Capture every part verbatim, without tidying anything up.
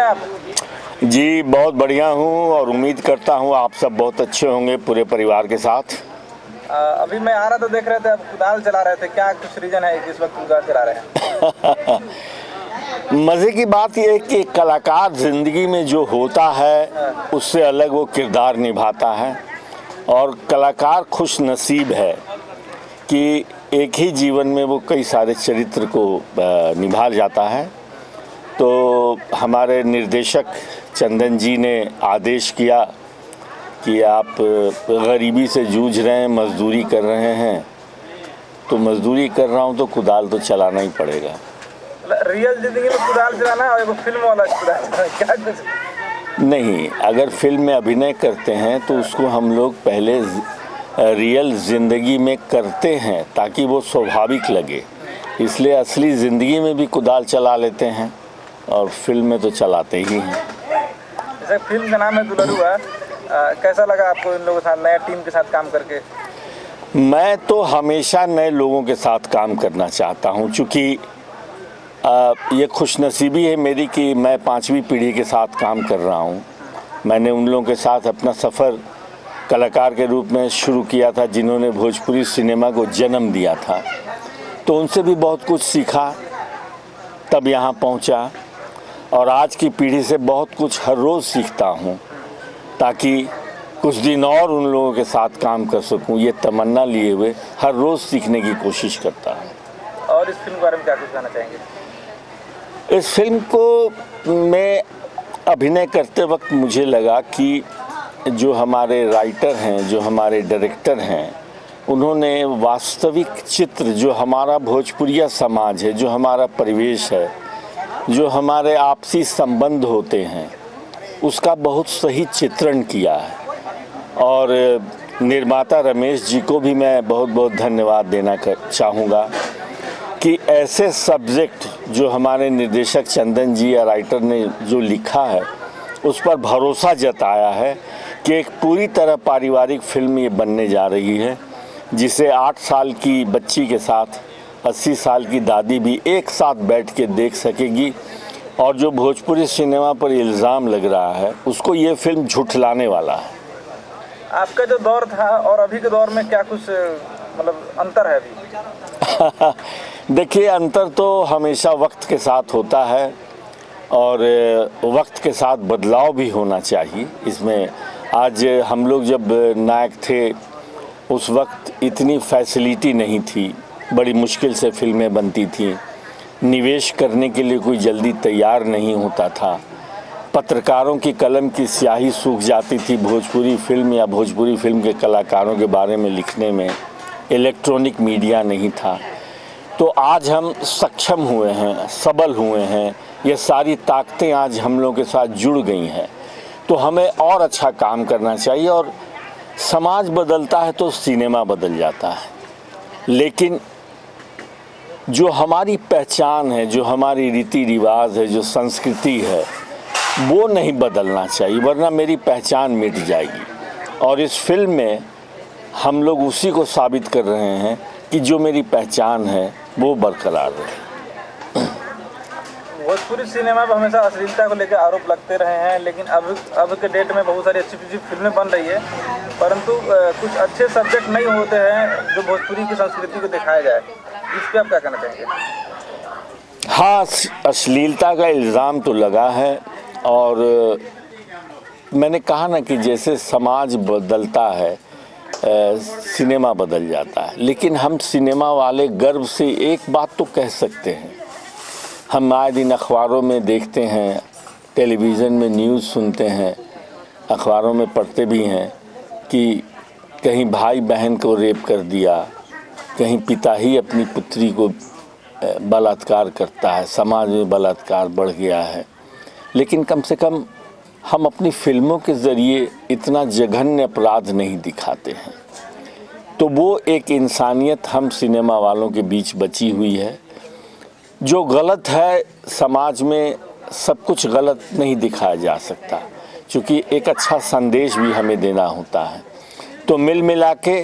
जी बहुत बढ़िया हूँ और उम्मीद करता हूँ आप सब बहुत अच्छे होंगे पूरे परिवार के साथ। आ, अभी मैं आ रहा तो देख रहे थे आप कुदाल चला रहे थे, क्या कुछ रीजन है कि इस वक्त कुदाल चला रहे हैं? मज़े की बात यह है कि कलाकार ज़िंदगी में जो होता है उससे अलग वो किरदार निभाता है और कलाकार खुश नसीब है कि एक ही जीवन में वो कई सारे चरित्र को निभा जाता है। तो हमारे निर्देशक चंदन जी ने आदेश किया कि आप गरीबी से जूझ रहे हैं, मजदूरी कर रहे हैं, तो मजदूरी कर रहा हूं तो कुदाल तो चलाना ही पड़ेगा। रियल जिंदगी में कुदाल चलाना और फिल्म वाला चलाना क्या कुछ नहीं। अगर फिल्म में अभिनय करते हैं तो उसको हम लोग पहले रियल ज़िंदगी में करते हैं ताकि वो स्वाभाविक लगे, इसलिए असली ज़िंदगी में भी कुदाल चला लेते हैं और फिल्म में तो चलाते ही हैं। जैसे फिल्म का नाम है दुलरुवा, कैसा लगा आपको इन लोगों के साथ, नया टीम के साथ काम करके? मैं तो हमेशा नए लोगों के साथ काम करना चाहता हूँ, चूँकि ये खुशनसीबी है मेरी कि मैं पाँचवीं पीढ़ी के साथ काम कर रहा हूँ। मैंने उन लोगों के साथ अपना सफ़र कलाकार के रूप में शुरू किया था जिन्होंने भोजपुरी सिनेमा को जन्म दिया था, तो उनसे भी बहुत कुछ सीखा, तब यहाँ पहुँचा और आज की पीढ़ी से बहुत कुछ हर रोज़ सीखता हूँ ताकि कुछ दिन और उन लोगों के साथ काम कर सकूँ, ये तमन्ना लिए हुए हर रोज़ सीखने की कोशिश करता हूँ। और इस फिल्म के बारे में क्या कुछ कहना चाहेंगे? इस फिल्म को मैं अभिनय करते वक्त मुझे लगा कि जो हमारे राइटर हैं, जो हमारे डायरेक्टर हैं, उन्होंने वास्तविक चित्र, जो हमारा भोजपुरिया समाज है, जो हमारा परिवेश है, जो हमारे आपसी संबंध होते हैं, उसका बहुत सही चित्रण किया है। और निर्माता रमेश जी को भी मैं बहुत बहुत धन्यवाद देना चाहूँगा कि ऐसे सब्जेक्ट जो हमारे निर्देशक चंदन जी या राइटर ने जो लिखा है उस पर भरोसा जताया है कि एक पूरी तरह पारिवारिक फिल्म ये बनने जा रही है, जिसे आठ साल की बच्ची के साथ अस्सी साल की दादी भी एक साथ बैठ के देख सकेगी। और जो भोजपुरी सिनेमा पर इल्ज़ाम लग रहा है उसको ये फिल्म झुठलाने वाला है। आपका जो दौर था और अभी के दौर में क्या कुछ मतलब अंतर है अभी? देखिए अंतर तो हमेशा वक्त के साथ होता है और वक्त के साथ बदलाव भी होना चाहिए इसमें। आज हम लोग जब नायक थे उस वक्त इतनी फैसिलिटी नहीं थी, बड़ी मुश्किल से फिल्में बनती थी, निवेश करने के लिए कोई जल्दी तैयार नहीं होता था, पत्रकारों की कलम की स्याही सूख जाती थी भोजपुरी फिल्म या भोजपुरी फिल्म के कलाकारों के बारे में लिखने में, इलेक्ट्रॉनिक मीडिया नहीं था। तो आज हम सक्षम हुए हैं, सबल हुए हैं, ये सारी ताकतें आज हम लोगों के साथ जुड़ गई हैं, तो हमें और अच्छा काम करना चाहिए। और समाज बदलता है तो सिनेमा बदल जाता है, लेकिन जो हमारी पहचान है, जो हमारी रीति रिवाज है, जो संस्कृति है, वो नहीं बदलना चाहिए, वरना मेरी पहचान मिट जाएगी। और इस फिल्म में हम लोग उसी को साबित कर रहे हैं कि जो मेरी पहचान है वो बरकरार रहे। भोजपुरी सिनेमा पर हमेशा अश्लीलता को लेकर आरोप लगते रहे हैं, लेकिन अब अब के डेट में बहुत सारी अच्छी अच्छी फिल्में बन रही है, परंतु कुछ अच्छे सब्जेक्ट नहीं होते हैं जो भोजपुरी की संस्कृति को दिखाया जाए, इस पर आप क्या कहना चाहेंगे? हाँ, अश्लीलता का इल्ज़ाम तो लगा है और मैंने कहा ना कि जैसे समाज बदलता है सिनेमा बदल जाता है, लेकिन हम सिनेमा वाले गर्व से एक बात तो कह सकते हैं। हम आए दिन अखबारों में देखते हैं, टेलीविज़न में न्यूज़ सुनते हैं, अखबारों में पढ़ते भी हैं कि कहीं भाई बहन को रेप कर दिया, कहीं पिता ही अपनी पुत्री को बलात्कार करता है, समाज में बलात्कार बढ़ गया है। लेकिन कम से कम हम अपनी फिल्मों के ज़रिए इतना जघन्य अपराध नहीं दिखाते हैं, तो वो एक इंसानियत हम सिनेमा वालों के बीच बची हुई है। जो गलत है समाज में सब कुछ गलत नहीं दिखाया जा सकता, क्योंकि एक अच्छा संदेश भी हमें देना होता है। तो मिल मिला के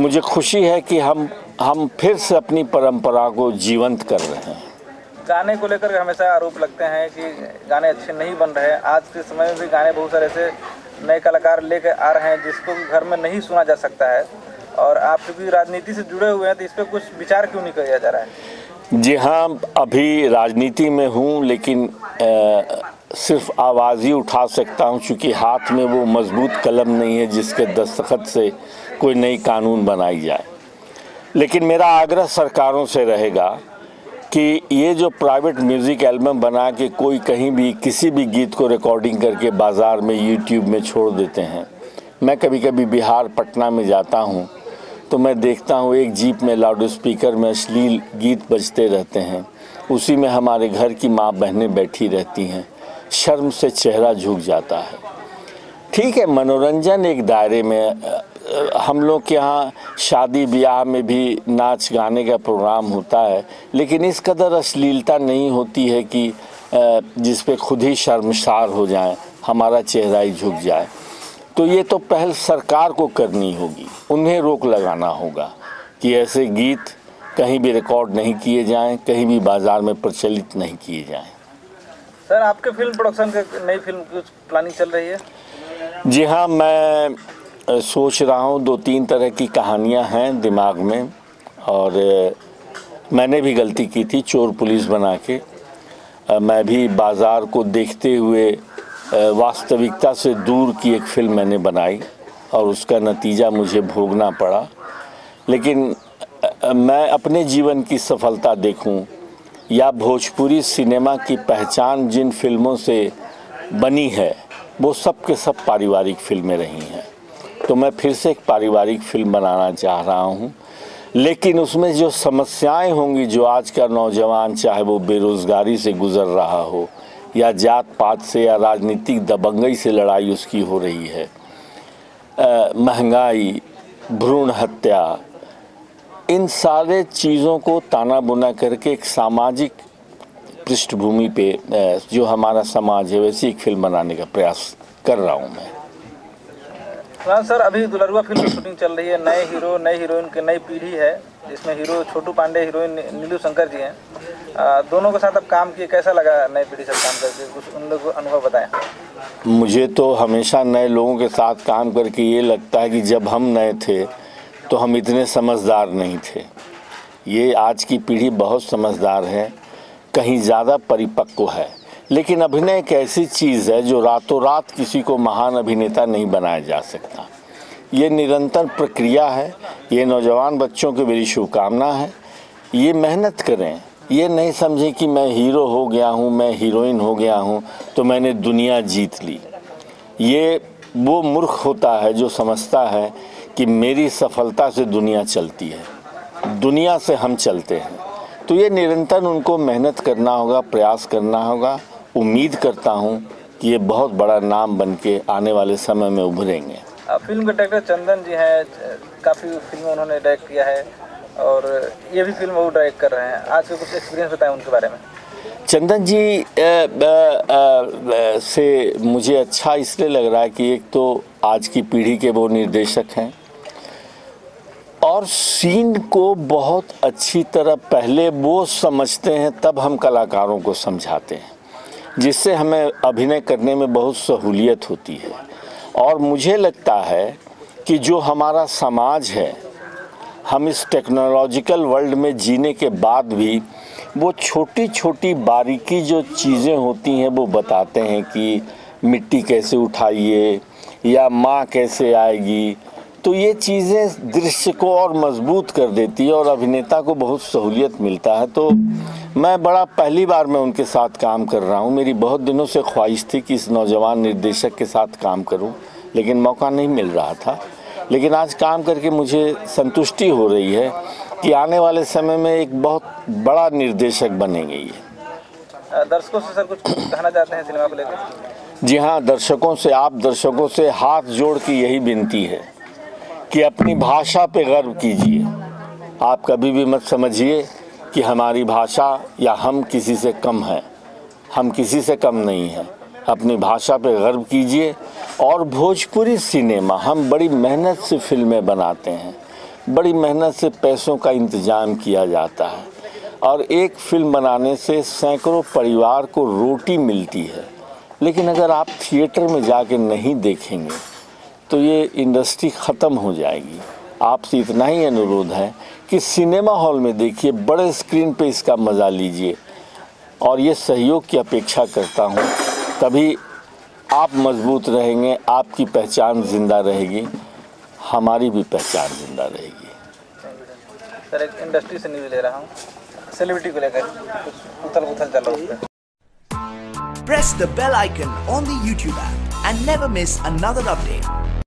मुझे खुशी है कि हम हम फिर से अपनी परंपरा को जीवंत कर रहे हैं। गाने को लेकर हमेशा आरोप लगते हैं कि गाने अच्छे नहीं बन रहे। आज के समय में भी गाने बहुत सारे ऐसे नए कलाकार लेकर आ रहे हैं जिसको घर में नहीं सुना जा सकता है, और आप भी राजनीति से जुड़े हुए हैं तो इस पर कुछ विचार क्यों नहीं किया जा रहा है? जी हाँ, अभी राजनीति में हूँ लेकिन आ, सिर्फ आवाज़ ही उठा सकता हूँ क्योंकि हाथ में वो मजबूत कलम नहीं है जिसके दस्तखत से कोई नई कानून बनाई जाए। लेकिन मेरा आग्रह सरकारों से रहेगा कि ये जो प्राइवेट म्यूज़िक एल्बम बना के कोई कहीं भी किसी भी गीत को रिकॉर्डिंग करके बाज़ार में यूट्यूब में छोड़ देते हैं। मैं कभी कभी बिहार पटना में जाता हूँ तो मैं देखता हूँ एक जीप में लाउड स्पीकर में अश्लील गीत बजते रहते हैं, उसी में हमारे घर की माँ बहनें बैठी रहती हैं, शर्म से चेहरा झुक जाता है। ठीक है, मनोरंजन एक दायरे में, हम लोग के यहाँ शादी ब्याह में भी नाच गाने का प्रोग्राम होता है लेकिन इस कदर अश्लीलता नहीं होती है कि जिस पे खुद ही शर्मसार हो जाए, हमारा चेहरा ही झुक जाए। तो ये तो पहल सरकार को करनी होगी, उन्हें रोक लगाना होगा कि ऐसे गीत कहीं भी रिकॉर्ड नहीं किए जाएं, कहीं भी बाज़ार में प्रचलित नहीं किए जाएं। सर, आपके फिल्म प्रोडक्शन के नई फिल्म की प्लानिंग चल रही है? जी हाँ, मैं सोच रहा हूँ, दो तीन तरह की कहानियाँ हैं दिमाग में, और मैंने भी गलती की थी चोर पुलिस बना के। मैं भी बाज़ार को देखते हुए वास्तविकता से दूर की एक फिल्म मैंने बनाई और उसका नतीजा मुझे भोगना पड़ा। लेकिन मैं अपने जीवन की सफलता देखूँ या भोजपुरी सिनेमा की पहचान जिन फिल्मों से बनी है वो सब के सब पारिवारिक फिल्में रही हैं, तो मैं फिर से एक पारिवारिक फिल्म बनाना चाह रहा हूँ। लेकिन उसमें जो समस्याएं होंगी, जो आज का नौजवान चाहे वो बेरोज़गारी से गुज़र रहा हो या जात पात से या राजनीतिक दबंगई से लड़ाई उसकी हो रही है, महंगाई, भ्रूण हत्या, इन सारे चीज़ों को ताना बुना करके एक सामाजिक पृष्ठभूमि पे जो हमारा समाज है वैसी एक फिल्म बनाने का प्रयास कर रहा हूँ मैं। हाँ सर, अभी दुलरुवा फिल्म की शूटिंग चल रही है, नए हीरो नए हीरोइन की नई पीढ़ी है जिसमें हीरो छोटू पांडे, हीरोइन नीलू शंकर जी हैं, दोनों के साथ अब काम किए, कैसा लगा नई पीढ़ी से काम करके, कुछ उन लोगों को अनुभव बताएं। मुझे तो हमेशा नए लोगों के साथ काम करके ये लगता है कि जब हम नए थे तो हम इतने समझदार नहीं थे। ये आज की पीढ़ी बहुत समझदार है, कहीं ज़्यादा परिपक्व है। लेकिन अभिनय एक ऐसी चीज़ है जो रातों रात किसी को महान अभिनेता नहीं बनाया जा सकता। ये निरंतर प्रक्रिया है। ये नौजवान बच्चों की मेरी शुभकामना है, ये मेहनत करें, ये नहीं समझें कि मैं हीरो हो गया हूँ, मैं हीरोइन हो गया हूँ तो मैंने दुनिया जीत ली। ये वो मूर्ख होता है जो समझता है कि मेरी सफलता से दुनिया चलती है, दुनिया से हम चलते हैं। तो ये निरंतर उनको मेहनत करना होगा, प्रयास करना होगा। उम्मीद करता हूँ कि ये बहुत बड़ा नाम बनके आने वाले समय में उभरेंगे। फिल्म के डायरेक्टर चंदन जी हैं, काफ़ी फिल्में उन्होंने डायरेक्ट किया है और ये भी फिल्म वो डायरेक्ट कर रहे हैं। आज के कुछ एक्सपीरियंस बताएं उनके बारे में। चंदन जी ए, ए, ए, से मुझे अच्छा इसलिए लग रहा है कि एक तो आज की पीढ़ी के वो निर्देशक हैं और सीन को बहुत अच्छी तरह पहले वो समझते हैं तब हम कलाकारों को समझाते हैं, जिससे हमें अभिनय करने में बहुत सहूलियत होती है। और मुझे लगता है कि जो हमारा समाज है, हम इस टेक्नोलॉजिकल वर्ल्ड में जीने के बाद भी वो छोटी छोटी बारीकी जो चीज़ें होती हैं वो बताते हैं कि मिट्टी कैसे उठाइए या माँ कैसे आएगी, तो ये चीज़ें दृश्य को और मजबूत कर देती है और अभिनेता को बहुत सहूलियत मिलता है। तो मैं बड़ा पहली बार मैं उनके साथ काम कर रहा हूँ। मेरी बहुत दिनों से ख्वाहिश थी कि इस नौजवान निर्देशक के साथ काम करूँ लेकिन मौका नहीं मिल रहा था। लेकिन आज काम करके मुझे संतुष्टि हो रही है कि आने वाले समय में एक बहुत बड़ा निर्देशक बनेंगे। ये दर्शकों से सर कुछ कहना चाहते हैं सिनेमा को लेकर? जी हाँ, दर्शकों से, आप दर्शकों से हाथ जोड़ के यही विनती है कि अपनी भाषा पे गर्व कीजिए। आप कभी भी मत समझिए कि हमारी भाषा या हम किसी से कम हैं, हम किसी से कम नहीं हैं। अपनी भाषा पे गर्व कीजिए। और भोजपुरी सिनेमा, हम बड़ी मेहनत से फिल्में बनाते हैं, बड़ी मेहनत से पैसों का इंतज़ाम किया जाता है और एक फिल्म बनाने से सैकड़ों परिवार को रोटी मिलती है, लेकिन अगर आप थिएटर में जाके नहीं देखेंगे तो ये इंडस्ट्री ख़त्म हो जाएगी। आपसे इतना ही अनुरोध है कि सिनेमा हॉल में देखिए, बड़े स्क्रीन पे इसका मज़ा लीजिए और ये सहयोग की अपेक्षा करता हूँ। तभी आप मजबूत रहेंगे, आपकी पहचान ज़िंदा रहेगी, हमारी भी पहचान ज़िंदा रहेगी। सर, एक इंडस्ट्री से न्यूज़ ले रहा हूँ, सेलिब्रिटी को लेकर उथल-पुथल चल रहा है। Press the bell icon on the YouTube app and never miss another update.